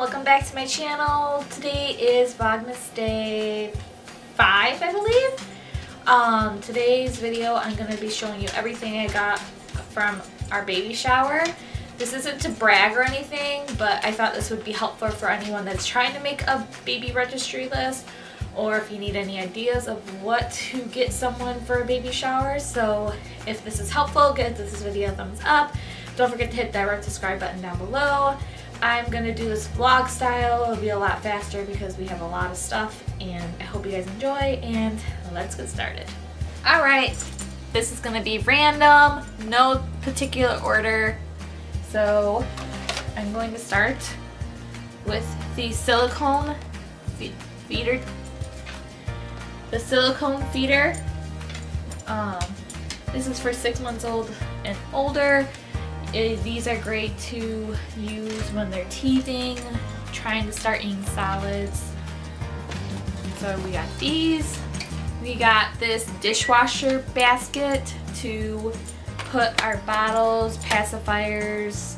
everyone, welcome back to my channel. Today is Vlogmas day 5, I believe. Today's video I'm going to be showing you everything I got from our baby shower. This isn't to brag or anything, but I thought this would be helpful for anyone that's trying to make a baby registry list, or if you need any ideas of what to get someone for a baby shower. So if this is helpful, give this video a thumbs up. Don't forget to hit that red subscribe button down below. I'm going to do this vlog style. It'll be a lot faster because we have a lot of stuff, and I hope you guys enjoy, and let's get started. Alright, this is going to be random, no particular order. So I'm going to start with the silicone feeder. The silicone feeder. This is for 6 months old and older. These are great to use when they're teething, trying to start eating solids. So we got these. We got this dishwasher basket to put our bottles, pacifiers,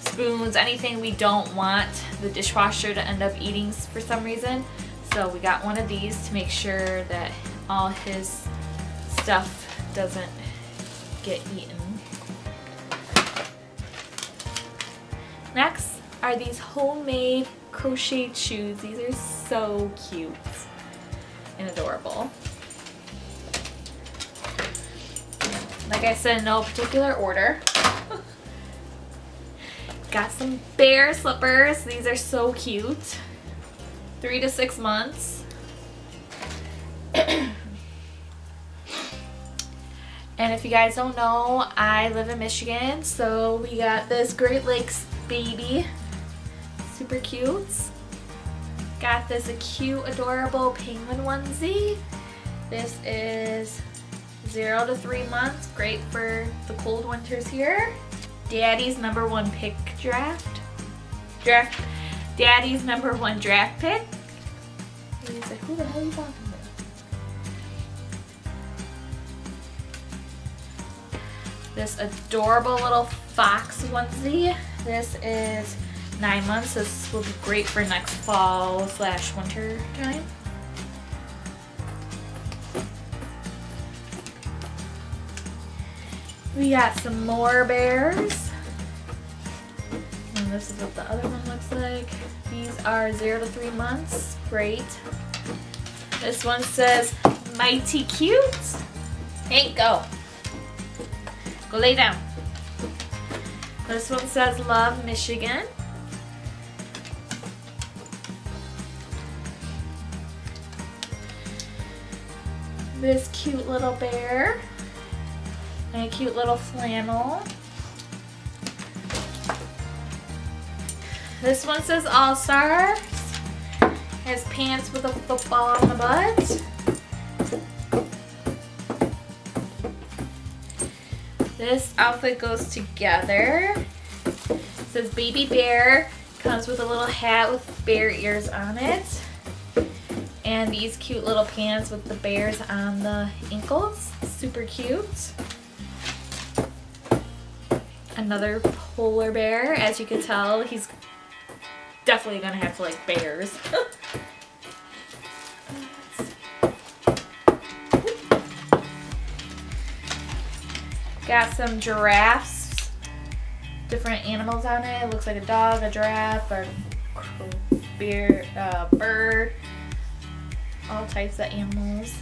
spoons, anything we don't want the dishwasher to end up eating for some reason. So we got one of these to make sure that all his stuff doesn't get eaten. Next are these homemade crocheted shoes. These are so cute and adorable. Like I said, no particular order. Got some bear slippers. These are so cute. 3 to 6 months. And if you guys don't know, I live in Michigan, so we got this Great Lakes Baby. Super cute. Got this cute, adorable penguin onesie. This is 0 to 3 months. Great for the cold winters here. Daddy's number one pick draft. Daddy's number one draft pick. And he's like, who the hell are you talking about? This adorable little fox onesie. This is 9 months. This will be great for next fall / winter time. We got some more bears, and this is what the other one looks like. These are 0 to 3 months. Great. This one says, mighty cute. Hey, go. Go lay down. This one says, love Michigan. This cute little bear. And a cute little flannel. This one says All Stars. Has pants with a football on the butt. This outfit goes together. It says Baby Bear. Comes with a little hat with bear ears on it. And these cute little pants with the bears on the ankles. Super cute. Another polar bear. As you can tell, he's definitely gonna have to like bears. Got some giraffes, different animals on it. It looks like a dog, a giraffe, a bear, a bird, all types of animals.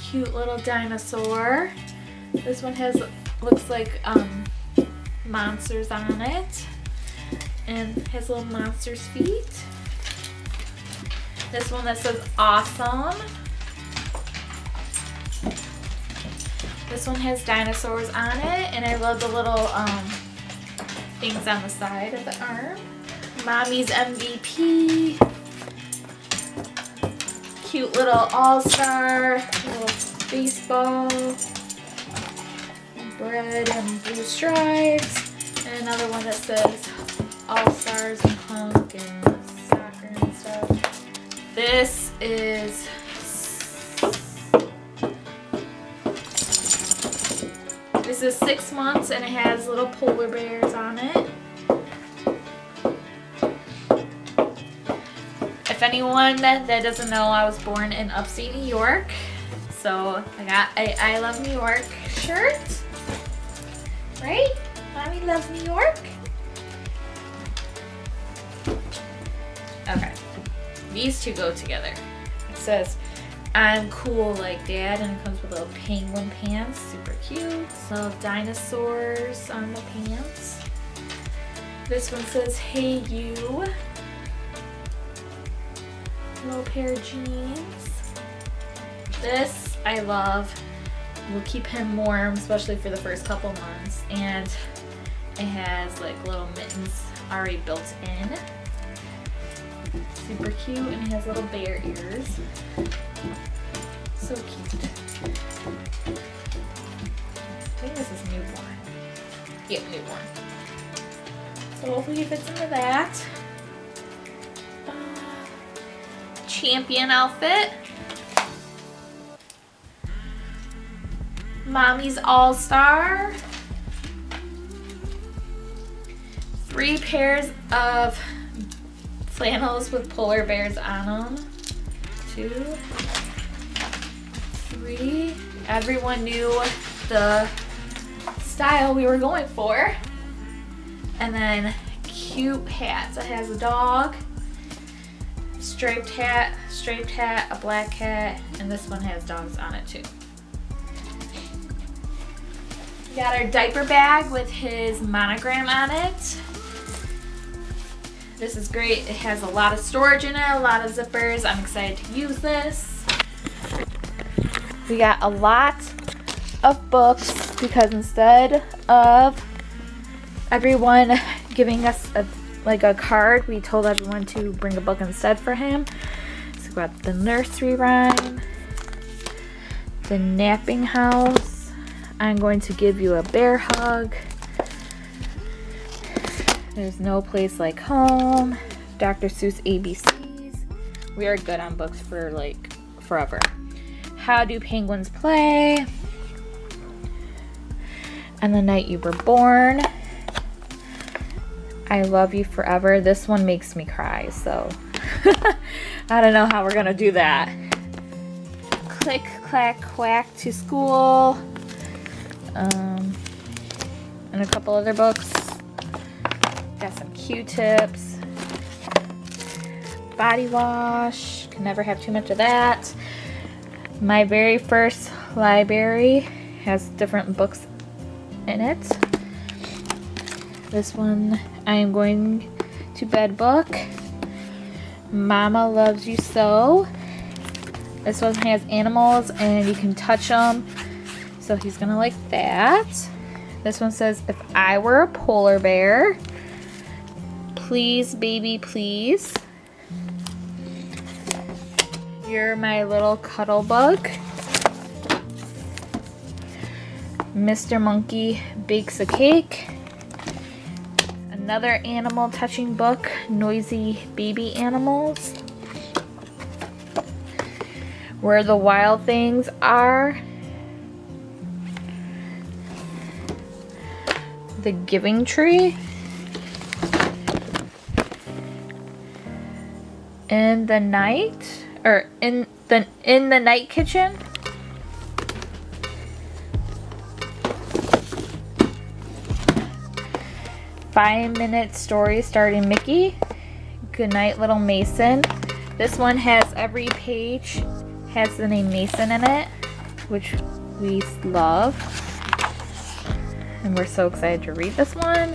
Cute little dinosaur. This one has, looks like monsters on it, and has little monster's feet. This one that says awesome. This one has dinosaurs on it, and I love the little things on the side of the arm. Mommy's MVP. Cute little all-star, little baseball. Red and blue stripes, and another one that says All Stars and Punk and Soccer and stuff. This is 6 months, and it has little polar bears on it. anyone that doesn't know, I was born in upstate New York. So I got a I Love New York shirt. Right? Mommy loves New York. Okay. These two go together. It says, I'm cool like Dad, and it comes with little penguin pants, super cute. Little dinosaurs on the pants. This one says, hey you. Little pair of jeans. This I love. Will keep him warm, especially for the first couple months. And it has like little mittens already built in. Super cute, and it has little bear ears. So cute. I think this is newborn. Yep, newborn. So hopefully he fits into that. Champion outfit. Mommy's All-Star. 3 pairs of flannels with polar bears on them. 2, 3. Everyone knew the style we were going for. And then cute hats. It has a dog, striped hat, a black hat, and this one has dogs on it too. We got our diaper bag with his monogram on it. This is great. It has a lot of storage in it, a lot of zippers. I'm excited to use this. We got a lot of books because instead of everyone giving us a card, we told everyone to bring a book instead for him. So we got The Nursery Rhyme, The Napping House, I'm Going to Give You a Bear Hug, There's No Place Like Home, Dr. Seuss ABCs. We are good on books for like forever. How Do Penguins Play? And the Night You Were Born. I Love You Forever. This one makes me cry, so I don't know how we're gonna do that. Click, Clack, Quack to School. And a couple other books. Got some Q-tips, body wash, can never have too much of that. My Very First Library has different books in it. This one, I Am Going to Bed book, Mama Loves You So. This one has animals and you can touch them. So he's gonna like that. This one says, If I Were a Polar Bear, Please Baby Please, You're My Little Cuddle Bug, Mr. Monkey Bakes a Cake, another animal touching book, Noisy Baby Animals, Where the Wild Things Are, The Giving Tree, In the Night Kitchen. Five-minute story starting Mickey. Good Night Little Mason. This one has every page has the name Mason in it, which we love. And we're so excited to read this one.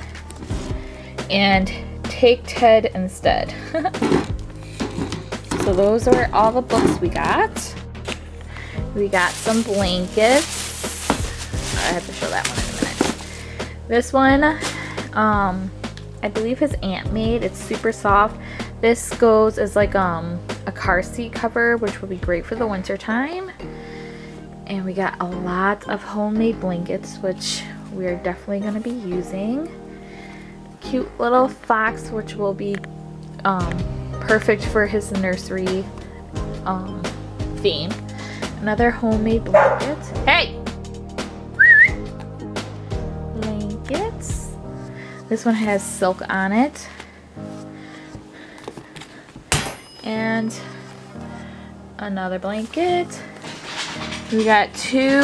And Take Ted Instead. So those are all the books we got. We got some blankets. I have to show that one in a minute. This one, I believe his aunt made. It's super soft. This goes as like a car seat cover, which will be great for the winter time. And we got a lot of homemade blankets, which we are definitely going to be using. Cute little fox, which will be perfect for his nursery theme. Another homemade blanket. Hey! Blankets. This one has silk on it. and another blanket. We got two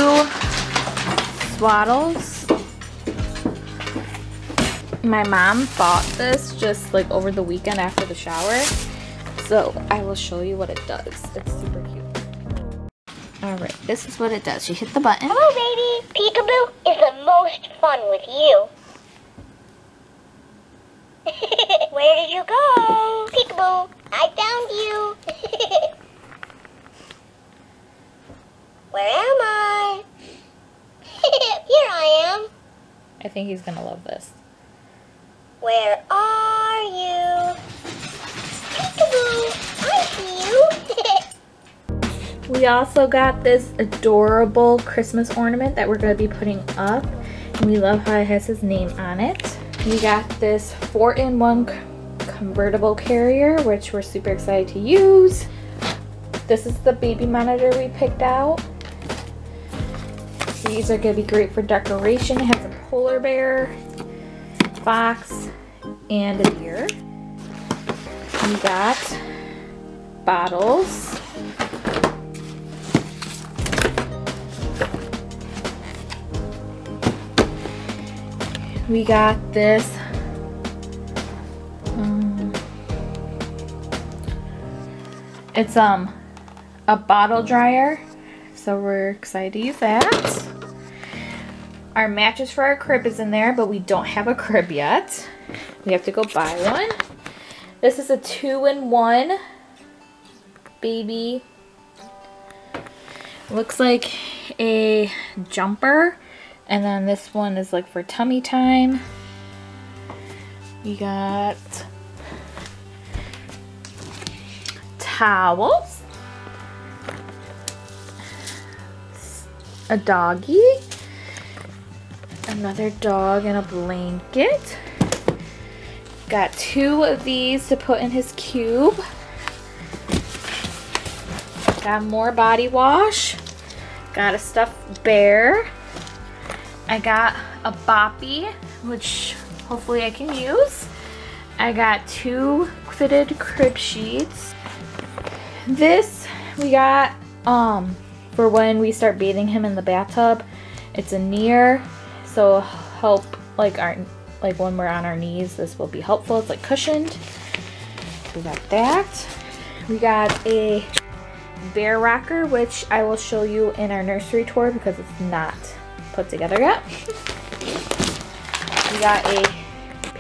swaddles. My mom bought this just like over the weekend after the shower, so I will show you what it does. It's super cute. Alright, this is what it does. You hit the button. Hello, baby! Peekaboo is the most fun with you. Where did you go? Peekaboo, I found you. Where am I? Here I am. I think he's gonna love this. Where are you? Peekaboo, I see you. We also got this adorable Christmas ornament that we're gonna be putting up. And we love how it has his name on it. We got this 4-in-1 convertible carrier, which we're super excited to use. This is the baby monitor we picked out. These are going to be great for decoration. It has a polar bear, fox, and a deer. We got bottles. We got this it's a bottle dryer, so we're excited to use that. Our mattress for our crib is in there, but we don't have a crib yet. We have to go buy one. This is a 2-in-1 baby. Looks like a jumper. And then this one is like for tummy time. We got towels, a doggy, another dog, and a blanket. Got two of these to put in his cube. Got more body wash. Got a stuffed bear. I got a boppy, which hopefully I can use. I got two fitted crib sheets. This we got for when we start bathing him in the bathtub. It's a near, so help like when we're on our knees, this will be helpful. It's like cushioned. We got that. We got a bear rocker, which I will show you in our nursery tour because it's not put together yet. We got a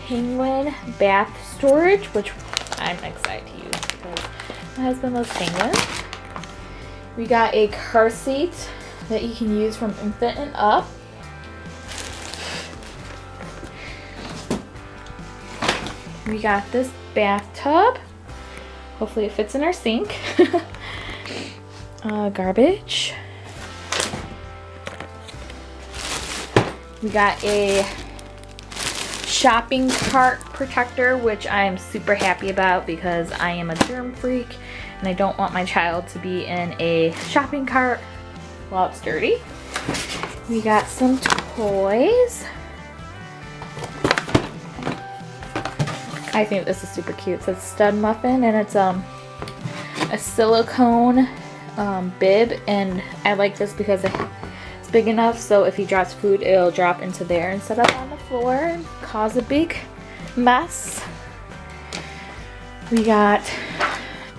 penguin bath storage, which I'm excited to use because my husband loves penguins. We got a car seat that you can use from infant and up. We got this bathtub. Hopefully it fits in our sink. Garbage. We got a shopping cart protector, which I am super happy about because I am a germ freak and I don't want my child to be in a shopping cart while it's dirty. We got some toys. I think this is super cute. It says Stud Muffin, and it's a silicone bib, and I like this because it big enough so if he drops food it'll drop into there instead of on the floor and cause a big mess. We got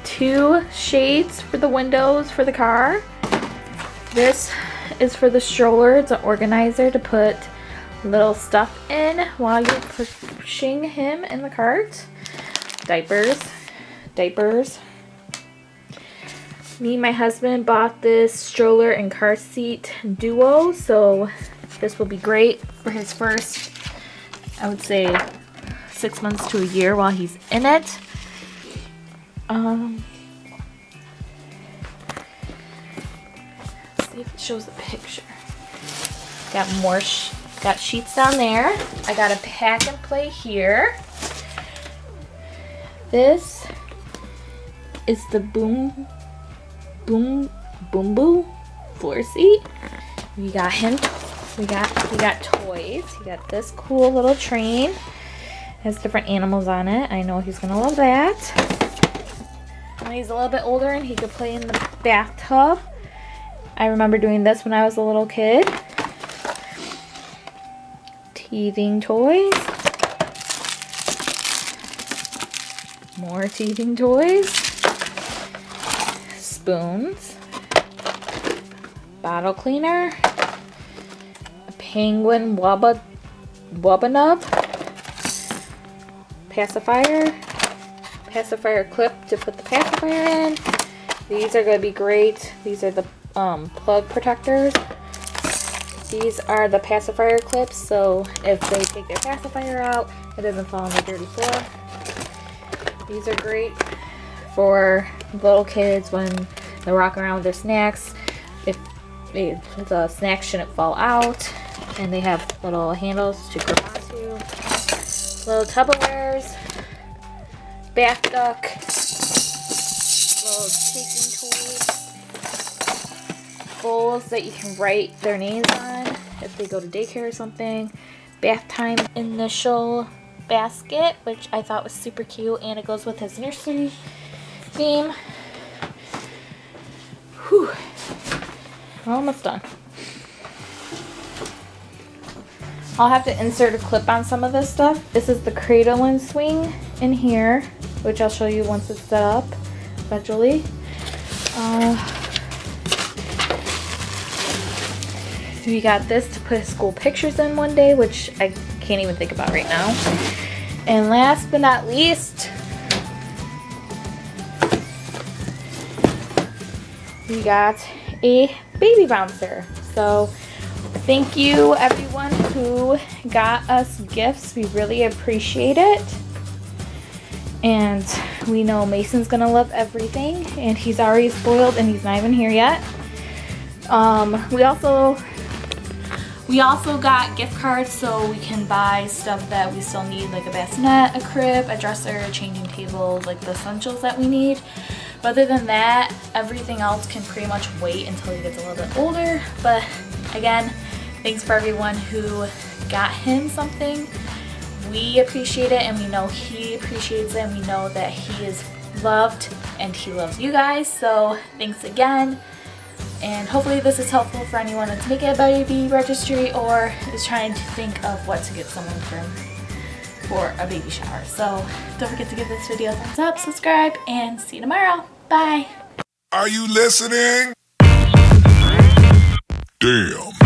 two shades for the windows for the car. This is for the stroller. It's an organizer to put little stuff in while you're pushing him in the cart. Diapers. Me and my husband bought this stroller and car seat duo, so this will be great for his first, I would say, 6 months to a year while he's in it. Let's see if it shows the picture. Got more, got sheets down there. I got a pack and play here. This is the Boom Boo floor seat. We got him. We got toys. He got this cool little train. It has different animals on it. I know he's gonna love that. when he's a little bit older and he could play in the bathtub. I remember doing this when I was a little kid. Teething toys. More teething toys. Spoons. Bottle cleaner. A penguin wubba nub. Pacifier. Pacifier clip to put the pacifier in. These are going to be great. These are the plug protectors. These are the pacifier clips, so if they take their pacifier out, it doesn't fall on the dirty floor. These are great for little kids when they're walking around with their snacks. If the snacks shouldn't fall out, and they have little handles to grip onto. Little Tupperwares, bath duck, little taking tools. Bowls that you can write their names on if they go to daycare or something. Bath time initial basket, which I thought was super cute, and it goes with his nursery theme. Whew. We're almost done. I'll have to insert a clip on some of this stuff. This is the cradle and swing in here, which I'll show you once it's set up eventually. We got this to put school pictures in one day, which I can't even think about right now. And last but not least, we got a baby bouncer. So thank you everyone who got us gifts. We really appreciate it. And we know Mason's gonna love everything, and he's already spoiled and he's not even here yet. We also got gift cards so we can buy stuff that we still need, like a bassinet, a crib, a dresser, a changing table, like the essentials that we need. But other than that, everything else can pretty much wait until he gets a little bit older. But again, thanks for everyone who got him something. We appreciate it, and we know he appreciates it, and we know that he is loved and he loves you guys. So thanks again. And hopefully this is helpful for anyone that's making a baby registry or is trying to think of what to get someone for a baby shower. So don't forget to give this video a thumbs up, subscribe, and see you tomorrow. Bye. Are you listening? Damn.